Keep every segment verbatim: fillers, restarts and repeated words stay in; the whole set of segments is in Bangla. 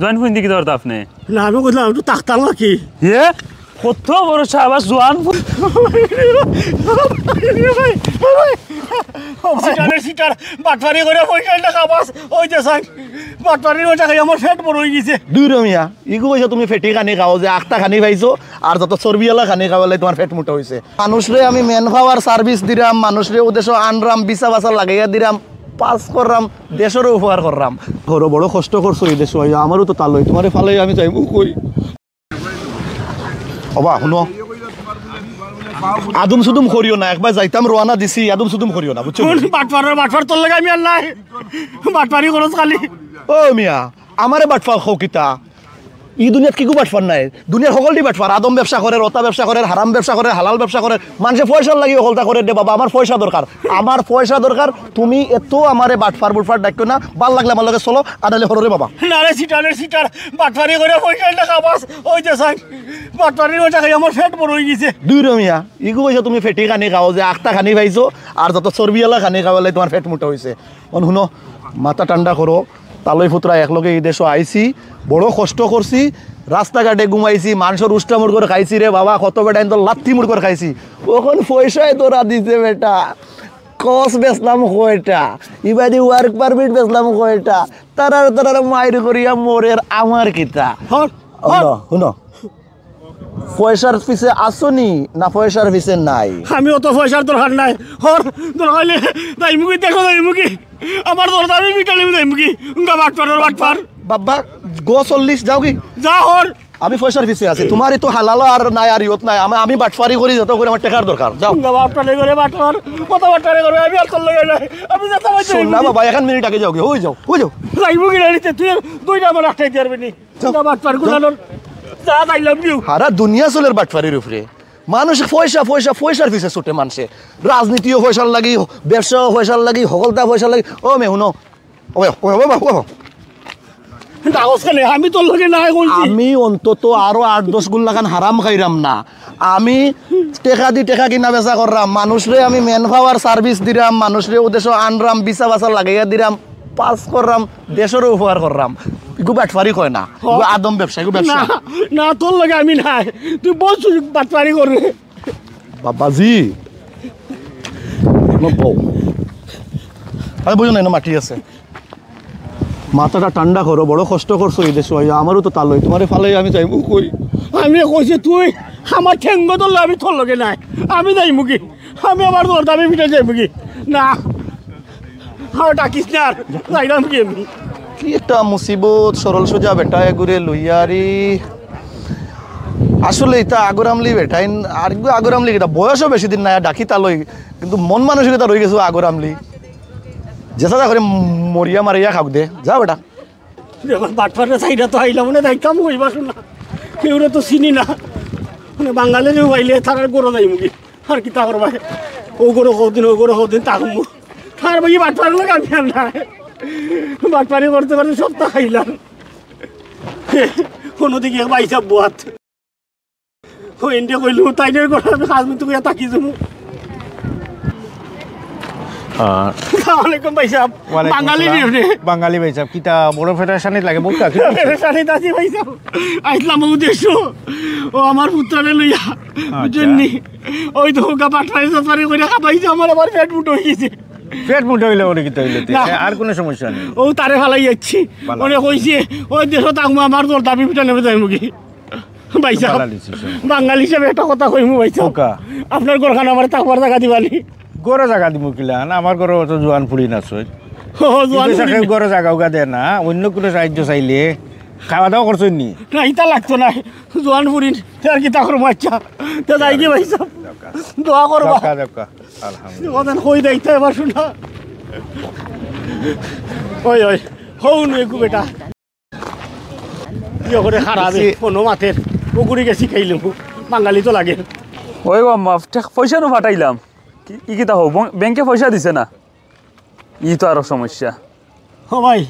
জয়েন্ট ফোন দিকে ধরতো আপনি না আমি বুঝলাম আমি তো তাকতাম নাকি হে কত বড় সাবাস জয়েন্ট ফোন ভাই ভাই সিটারে সিটার বাটপারি করে পয়সাটা কাবাস ওই যে সাই বাটপারি ওটা খাই আমার ফেট বড় হই গেছে দুই রমিয়া ইগো কইছো তুমি ফেটি খানি খাও যে আটটা খানি খাইছো আর যত চর্বিওয়ালা খানি খাওয়ালে তোমার ফেট মোটা হইছে মানুষরে আমি ম্যান পাওয়ার সার্ভিস দিলাম মানুষরে উদ্দেশ্য আনরাম বিছা বাছা লাগাইয়া দিলাম পাস করলাম দেশেরও উপহার করলাম বড় বড় কষ্ট করছো এই দেশ আমারও তো তালই তোমার ফালাই আমি চাইবো কই অবা শুনো আদম সুদম করিও না একবার যাইতাম রোয়ানা দিছি আদম সুদম করিও না বুঝছো বাটপার বাটপার তোর লাগে আমি আর নাই বাটপারি করছ খালি ও মিয়া আমারে বাটপার খকিতা ই দুনিয়াত কিগু বাটপার নাই দুনিয়ার সকলটি বাটপার আদম ব্যবসা করে রতা ব্যবসা করে হারাম ব্যবসা করে হালাল ব্যবসা করে মানুষে পয়সা লাগিয়ে হলতা করে দে বাবা আমার পয়সা দরকার আমার পয়সা দরকার তুমি এত আমারে বাটপার বুটপার ডাকো না ভাল লাগলে আমার লগে চলো আদালে হরে বাবা না রে সিটারে সিটার বাটপারি করে পয়সা টাকা বাস ওই যে সাই বাটপারি ওটা খাই আমার ফেট বড় হই গেছে দুই রমিয়া ইগু কইছো তুমি ফেটি খানি খাও যে আটটা খানি খাইছো আর যত চর্বিওয়ালা খানি খাওয়ালে তোমার ফেট মোটা হইছে অন শুনো মাথা ঠান্ডা করো তালই ফুতরা একলগে এই দেশে আইছি বড় কষ্ট করছি রাস্তাঘাটে ঘুমাইছি মানুষের উষ্টা মুড় করে খাইছি রে বাবা কত বেটা তোর লাথি মুড় করে খাইছি ওখান পয়সায় তোরা দিছে বেটা কস বেচলাম কয়টা ইবাদি ওয়ার্ক পারমিট বেচলাম কয়টা তারার তারার মায়ের করিয়া মোরের আমার কিতা শুন পয়সার পিছে আসনি না পয়সার পিছে নাই আমি অত পয়সার দরকার নাই হর দরকার তাই মুখি দেখো তাই মুখি আমার দরকার আমি মিটালি তাই মুখি উঙ্গা বাটপার বাটপার বাবা গো চল্লিশ যাও কি যা হর আমি পয়সার পিছে আছি তোমারই তো হালাল আর নাই আর ইয়ত নাই আমি বাটপারি করি যত করে আমার টাকার দরকার যাও উঙ্গা বাটপারে করে বাটপার কত বাটপারে করে আমি আর চলে গেল আমি যেতে পারি শোন না বাবা এখন মিনিট আগে যাও কি হই যাও হই যাও তাই মুখি রাইতে তুই দুইটা আমার রাখতে পারবি না উঙ্গা বাটপার গুলানোর হারা দুনিয়া চলের বাটফারির উপরে মানুষ পয়সা পয়সা পয়সার পিছিয়ে ছোটে মানুষে রাজনীতিও পয়সার লাগি ব্যবসাও পয়সার লাগি সকলটা পয়সার লাগি ও মেহুন আমি অন্তত আরো আট দশ গুণ লাগান হারাম খাইরাম না আমি টেকা দি টেকা কিনা বেচা করলাম মানুষরে আমি ম্যান পাওয়ার সার্ভিস দিলাম মানুষরে উদ্দেশ্য আনরাম বিছা বাছা লাগাইয়া দিলাম পাস করলাম দেশেরও উপহার করলাম বাটপারি কয় না আদম ব্যবসা না তোর লাগে আমি নাই তুই বলছিস বাটপারি করবে বাবাজি বুঝো না মাটি আছে মাথাটা ঠান্ডা করো বড় কষ্ট করছো এই দেশ আমারও তো তালই তোমার ফালাই আমি যাইবো কই আমি কইছি তুই আমার ঠেঙ্গ ধরলে আমি তোর লগে নাই আমি যাইবো কি আমি আমার তোর দামি মিটে যাইবো কি না হাও ডাকিস না যাইলাম কি আমি কি একটা মুসিবত সরল সোজা বেটায় ঘুরে লইয়ারি আসলে এটা আগরামলি বেটাইন আর আগরামলি এটা বয়সও বেশি দিন না ডাকি তালই কিন্তু মন মানসিকতা রয়ে গেছো আগরামলি যেসা যা করে মরিয়া মারিয়া খাওক দে যা বেটা বাটপার সাইডা তো আইলাম না তাই কাম কইবা শোনা কেউরে তো চিনি না মানে বাঙালির বাইলে থাকার গরো যাই মুগি আর কি তা করবা ও গরো কদিন ও গরো কদিন তাকম থার বই বাটপার লাগা আমি না বাটপারি করতে করতে সপ্তাহ খাইলাম কোনোদিকে বাইসা বাত কইল তাই কথা তাকি যাবো বাঙালি ভাইসাব কিতা বড় ফেডারেশনে লাগে আইসলাম উদ্দেশ্য ও আমার পুত্রারে লইয়া বুঝলি ওই তো বাটপারি সাটপারি করে খাবাইছে আমার আবার পেট মুটো হয়ে গেছে পেট মুটে হইলে ওর কি আর কোনো সমস্যা নেই ও তারে ফালাই যাচ্ছি মনে কইছি ওই দেশ তাকমু আমার তোর দাবি পিঠা নেবে যাইমু কি ভাইসাব বাঙালি হিসাবে একটা কথা কইমু ভাইসাব আপনার ঘরখানা আমার তাকবার জায়গা দিবালি গড়ে জায়গা দিব কিলা না আমার ঘরে অত জোয়ান ফুড়ি নাচই গড়ে জায়গা উগা দে না অন্য কোনো সাহায্য চাইলে খাওয়া দাওয়া করছেন নি না ইটা লাগতো না জোয়ান ফুড়ি আর কি তা করবো আচ্ছা তা যাই কি ভাইসাব দোয়া করবো কই দেখতে এবার শোনা ওই ওই হৌ নু বেটা ইয়ে করে হারাবে কোনো মাথের পুকুরিকে শিখাইলাম বাঙালি তো লাগে ওই বাম্মা পয়সা নো ফাটাইলাম ই কীতা হোক ব্যাংকে পয়সা দিছে না ই তো আরো সমস্যা ও ভাই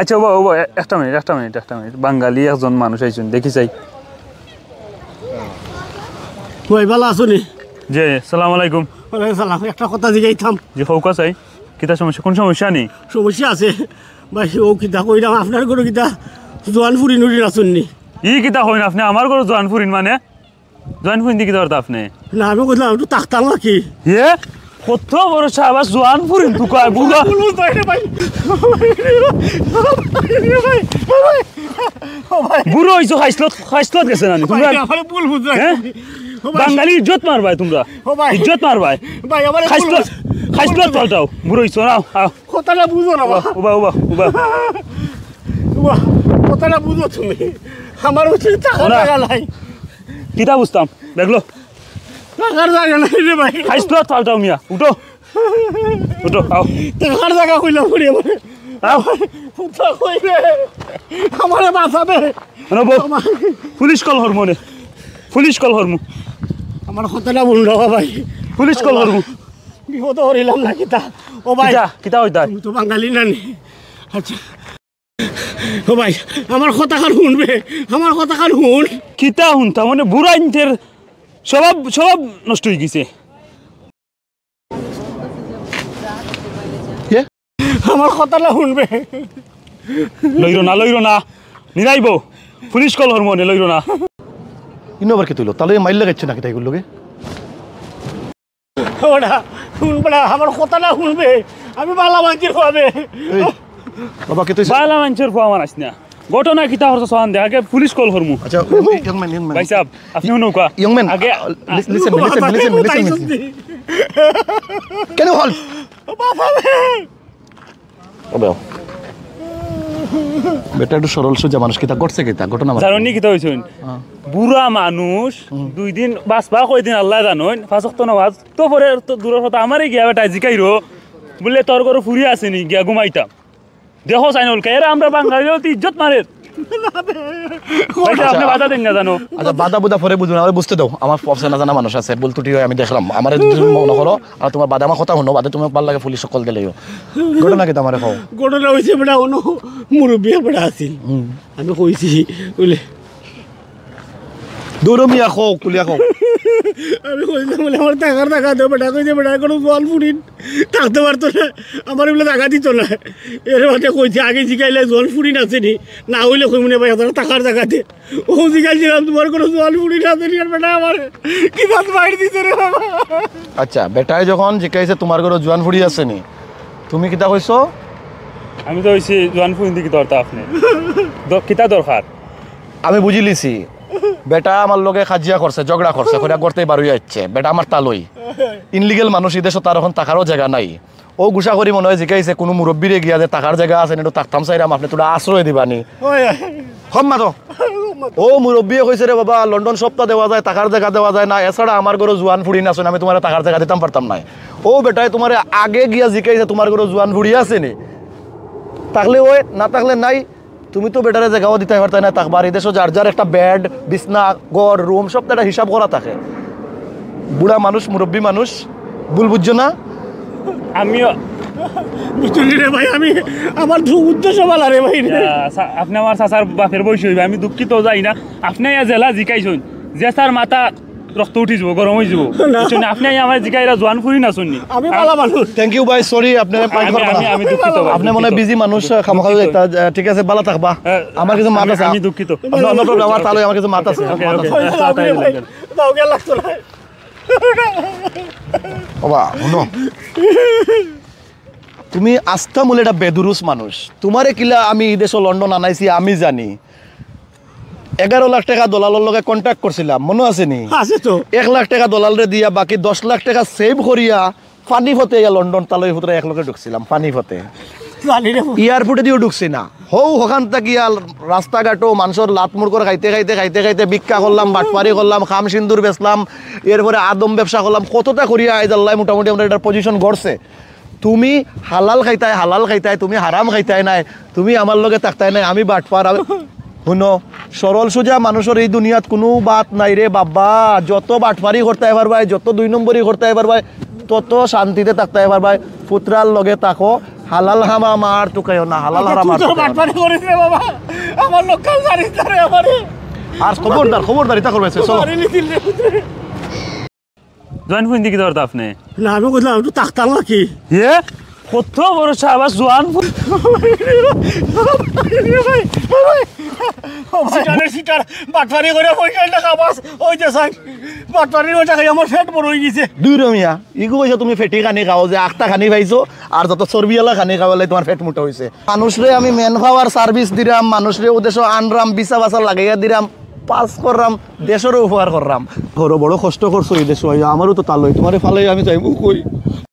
আচ্ছা বাবা বাবা একটা মিনিট একটা মিনিট একটা মিনিট বাঙালি একজন মানুষ আইসুন দেখি চাই ওই ভালো আসুনি জি সালাম আলাইকুম ওয়ালাইকুম সালাম একটা কথা জিগাইতাম যে হৌকা চাই কীতা সমস্যা কোন সমস্যা নেই সমস্যা আছে ভাই ও কীতা কইলাম আপনার কোনো কীতা জোয়ান ফুরিন উরিন আসুন নি ই কিতা হইন আপনি আমার ঘরে জোয়ান ফুরিন মানে জোয়ান ফুরিন দি কিতা করতে আপনি না আমি কইলাম একটু তাকতাম নাকি হে কত বড় সাবাস জোয়ান ফুরিন তু কয় বুগা বুলবুল তো রে ভাই ভাই ভাই ভাই বুড়ো হইছো খাইছলত খাইছলত গেছেন আমি তোমরা আরে বুল বুঝ রাখ বাঙালি ইজ্জত মার ভাই তোমরা ও ভাই ইজ্জত মার ভাই ভাই আমারে খাইছলত খাইছলত বলতাও বুড়ো হইছো নাও কথাটা বুঝো না বাবা ওবা ওবা ওবা ওবা কথাটা বুঝো তুমি আমার উচিত টাকা লাগা নাই কিটা বুঝতাম দেখলো টাকার জায়গা নাই রে ভাই খাইছলত বলতাও মিয়া উঠো উঠো আও টাকার জায়গা কইলা পড়ি আমারে আমারে বাঁচাবে পুলিশ কল হরমো নে পুলিশ কল হরমো আমার কথাটা বলল ভাই পুলিশ কল হরমো বিপদ হরিলাম না কিতা ও ভাই কিতা হইতা তুমি তো বাঙালি না নি আচ্ছা ও ভাই আমার কথা কার শুনবে আমার কথা কার শুন কিতা শুনতা মানে বুড়াইনদের স্বভাব স্বভাব নষ্ট হয়ে গেছে আমার কথাটা শুনবে লইরো না লইরো না নিরাইব পুলিশ কল হরমোনে লইরো না ইনোবার কি তুইল তাহলে মাইল লাগাচ্ছে নাকি তাইগুলো ওটা শুনবে না আমার কথাটা শুনবে আমি বালা মাঞ্চের খাবে বাবা কে তুই বালা মাঞ্চের খাওয়া আমার আসনা ঘটনা কি তা হরছ সান দে আগে পুলিশ কল হরমু আচ্ছা ইয়ং ম্যান ইয়ং ম্যান ভাই সাহেব আপনি নৌকা ইয়ং ম্যান আগে লিসেন লিসেন লিসেন কেন হল বাবা আগে জিকাইলে জল ফুরিন আসেনি না হইলে কইমনে ভাই টাকার জায়গাতে ও জিকাইছিলাম তোমার কোনো জল ফুরিন আসেনি বেটা আমার কি বাদ বাইরে দিছে রে বাবা আচ্ছা বেটায় যখন জিকাইছে তোমার কোনো জোয়ান ফুরি আসেনি তুমি কিতা কইছো আমি তো হইছি জোয়ান ফুরিন দি কিতা করতে আপনি কিতা দরকার আমি বুঝি লিছি বেটা আমার লগে খাজিয়া করছে ঝগড়া করছে কইরা করতেই বার হইয়া যাচ্ছে বেটা আমার তালই ইনলিগাল মানুষ এই দেশে তার এখন টাকারও জায়গা নাই ও গুসা করি মনে হয় জিকাইছে কোনো মুরব্বীরে গিয়া যে টাকার জায়গা আছে একটু তাকতাম চাইরাম আপনি তোরা আশ্রয় দিবানি হম মাতো ও মুরব্বী কইছে রে বাবা লন্ডন সপ্তাহ দেওয়া যায় টাকার জায়গা দেওয়া যায় না এছাড়া আমার ঘরে জোয়ান ফুড়ি না আসেন আমি তোমার টাকার জায়গা দিতাম পারতাম না ও বেটায় তোমার আগে গিয়া জিকাইছে তোমার ঘরে জোয়ান ফুড়ি আসেনি থাকলে ওই না থাকলে নাই তুমি তো বেটারে জায়গাও দিতে পারতাই না তাকবার এই দেশও যার যার একটা বেড বিছনা ঘর রুম সব একটা হিসাব করা থাকে বুড়া মানুষ মুরব্বী মানুষ ভুল বুঝছো না আমিও বুঝলি রে ভাই আমি আমার উদ্দেশ্য বলা রে ভাই আপনি আমার চাচার বাপের বয়সী হইবে আমি দুঃখিত যাই না আপনি জেলা জিকাইছেন যে স্যার মাথা রক্ত উঠি যাব গরম হয়ে যাব আপনি আমার জিকাইরা জোয়ান ফুরি না শুননি আমি ভালো মানুষ থ্যাংক ইউ ভাই সরি আপনি আমি দুঃখিত আপনি মনে বিজি মানুষ খামোখা ঠিক আছে ভালো থাকবা আমার কিছু মাথা আছে আমি দুঃখিত আমার তাহলে আমার কিছু মাথা আছে দাও গে লাগতো না বাবা শুনো তুমি আস্থা মূলে একটা বেদুরুস মানুষ তোমারে কিলা আমি এই দেশে লন্ডন আনাইছি আমি জানি এগারো লাখ টাকা দলালের লগে কন্ট্যাক্ট করছিলাম মনে আছে নি আছে তো এক লাখ টাকা দলালরে দিয়া বাকি দশ লাখ টাকা সেভ করিয়া পানি ফতে লন্ডন তালই ফুতরা এক লগে ঢুকছিলাম পানি ফতে এয়ারপোর্টে দিয়েও ঢুকছি না হৌ ওখান থেকে রাস্তাঘাটও মানুষের লাত মুড় করে খাইতে খাইতে খাইতে খাইতে ভিক্ষা করলাম বাটপারি করলাম খাম সিন্দুর বেচলাম এরপরে আদম ব্যবসা করলাম কতটা করিয়া আইজাল্লাহ মোটামুটি আমরা এটার পজিশন গড়ছে তুমি হালাল খাইতাই হালাল খাইতাই তুমি হারাম খাইতাই নাই তুমি আমার লগে থাকতাই নাই আমি বাটপার শুনো সরল সোজা মানুষের এই দুনিয়াত কোনো বাত নাই রে বাবা যত বাটপারি করতে পারবাই যত দুই নম্বরই করতে পারবাই তত শান্তিতে থাকতে পারবাই পুত্রার লগে থাকো হালাল হামা মার টুকাইও না হালাল হারাম মার বাটপারি করিস রে বাবা আমার লোকাল জারিস রে আমারে আর খবরদার খবরদার এটা করবে চলো জোয়ান ফুরিন দি কিতা করতে আপনি না আমি কইলাম একটু তাকতাম নাকি হে কত বড় সাবাস জোয়ান ফুরিন তুমি ফেটি খানি খাও যে আখটা খানি খাইছো আর যত চর্বিওয়ালা খানি খাওয়ালে তোমার ফেট মোটা হয়েছে। মানুষরে আমি ম্যান পাওয়ার সার্ভিস দিলাম, মানুষরে উদ্দেশ্য আনরাম, বিচা বাসা লাগাইয়া দিলাম, পাস করলাম, দেশেরও উপহার করলাম। বড় কষ্ট করছো এই দেশ, আমারও তো তালই তোমার ফালে আমি যাইব কই।